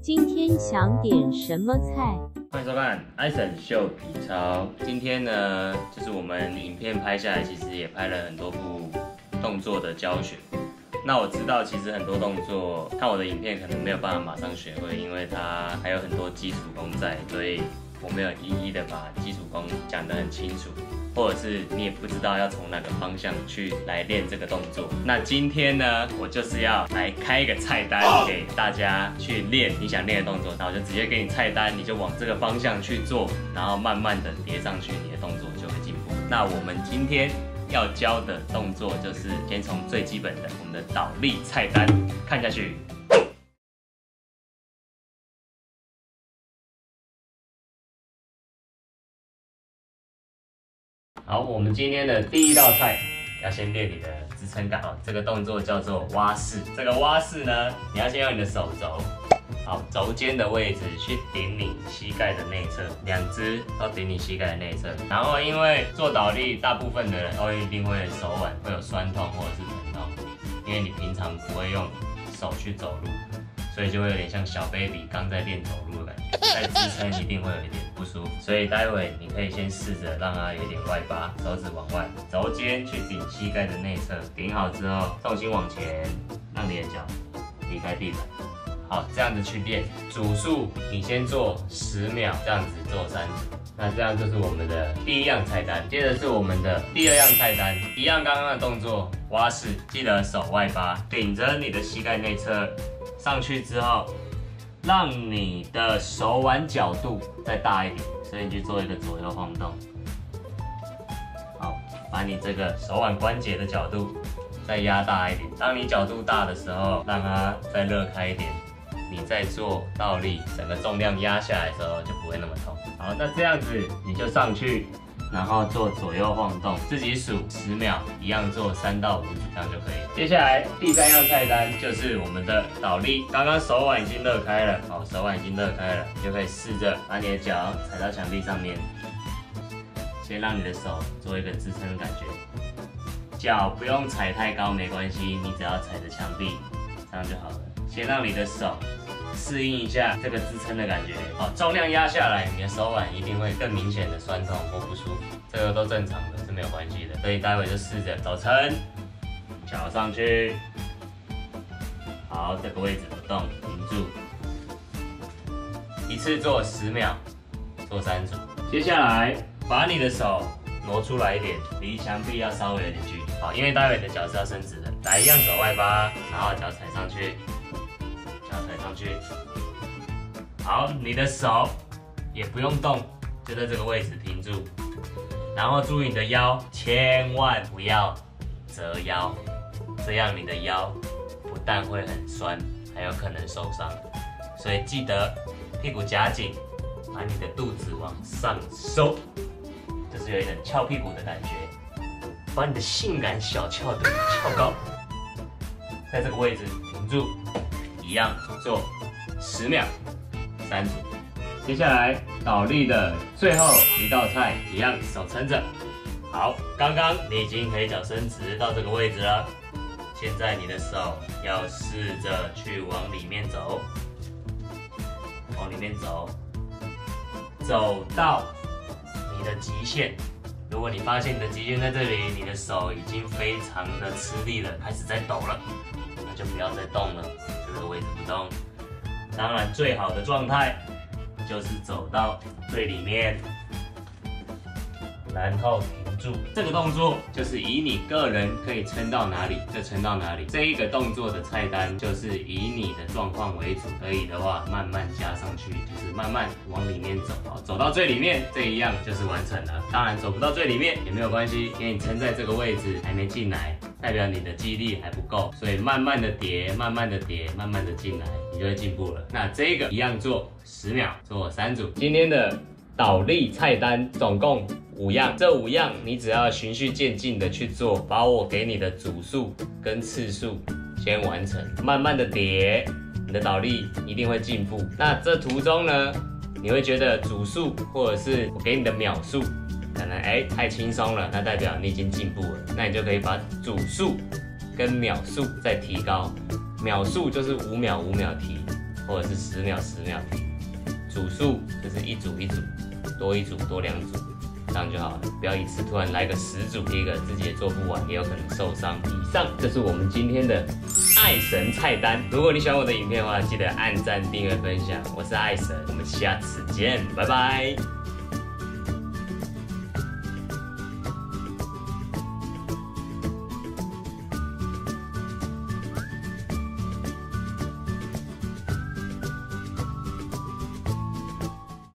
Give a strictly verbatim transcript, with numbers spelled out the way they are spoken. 今天想点什么菜？欢迎收看艾森秀皮超。今天呢，就是我们影片拍下来，其实也拍了很多部动作的教学。那我知道，其实很多动作看我的影片可能没有办法马上学会，因为它还有很多基础功在，所以我没有一一的把基础功讲得很清楚。 或者是你也不知道要从哪个方向去来练这个动作。那今天呢，我就是要来开一个菜单给大家去练你想练的动作，然后就直接给你菜单，你就往这个方向去做，然后慢慢的叠上去，你的动作就会进步。那我们今天要教的动作就是先从最基本的我们的倒立菜单看下去。 好，我们今天的第一道菜要先练你的支撑杆啊，这个动作叫做蛙式。这个蛙式呢，你要先用你的手肘，好，肘尖的位置去顶你膝盖的内侧，两只都顶你膝盖的内侧。然后因为做倒立，大部分的人都一定会手腕会有酸痛或者是疼痛，因为你平常不会用手去走路，所以就会有点像小 baby 刚在练走路的感觉。 在支撑一定会有一点不舒服，所以待会你可以先试着让它有点外八，手指往外，肘尖去顶膝盖的内侧，顶好之后重心往前，让你的脚离开地板。好，这样子去练。组数你先做十秒，这样子做三组。那这样就是我们的第一样菜单，接着是我们的第二样菜单，一样刚刚的动作，蛙式，记得手外八，顶着你的膝盖内侧上去之后。 让你的手腕角度再大一点，所以你去做一个左右晃动。好，把你这个手腕关节的角度再压大一点。当你角度大的时候，让它再热开一点，你再做倒立，整个重量压下来的时候就不会那么痛。好，那这样子你就上去，然后做左右晃动，自己数十秒，一样做三到五组，这样就可以了。接下来第三样菜单就是我们的倒立。刚刚手腕已经热开了，好，手腕已经热开了，你就可以试着把你的脚踩到墙壁上面，先让你的手做一个支撑的感觉，脚不用踩太高没关系，你只要踩着墙壁，这样就好了。先让你的手。 适应一下这个支撑的感觉，好，重量压下来，你的手腕一定会更明显的酸痛或不舒服，这个都正常的，是没有关系的。所以待会就试着手撑，脚上去，好，这个位置不动，停住，一次做十秒，做三组。接下来把你的手挪出来一点，离墙壁要稍微有点距离，好，因为待会的脚是要伸直的，来一样手外八，然后脚踩上去。 上去，好，你的手也不用动，就在这个位置停住，然后注意你的腰，千万不要折腰，这样你的腰不但会很酸，还有可能受伤，所以记得屁股夹紧，把你的肚子往上收，就是有一点翘屁股的感觉，把你的性感小翘腿翘高，在这个位置停住。 一样做十秒，三组。接下来倒立的最后一道菜，一样手撑着。好，刚刚你已经可以脚伸直到这个位置了。现在你的手要试着去往里面走，往里面走，走到你的极限。如果你发现你的极限在这里，你的手已经非常的吃力了，开始在抖了，那就不要再动了。 这个位置不动，当然最好的状态就是走到最里面，然后停住。这个动作就是以你个人可以撑到哪里就撑到哪里。这一个动作的菜单就是以你的状况为主，可以的话慢慢加上去，就是慢慢往里面走，好，走到最里面这一样就是完成了。当然走不到最里面也没有关系，因为你撑在这个位置还没进来。 代表你的肌力还不够，所以慢慢的叠，慢慢的叠，慢慢的进来，你就会进步了。那这个一样做十秒，做三组。今天的倒立菜单总共五样，这五样你只要循序渐进的去做，把我给你的组数跟次数先完成，慢慢的叠，你的倒立一定会进步。那这途中呢，你会觉得组数或者是我给你的秒数。 可能哎、欸、太轻松了，那代表你已经进步了，那你就可以把组数跟秒数再提高。秒数就是五秒五秒提，或者是屎尿屎尿体。组数就是一组一组，多一组多两组，这样就好了。不要一次突然来个十组，第一个自己也做不完，也有可能受伤。以上就是我们今天的爱神菜单。如果你喜欢我的影片的话，记得按赞、订阅、分享。我是爱神，我们下次见，拜拜。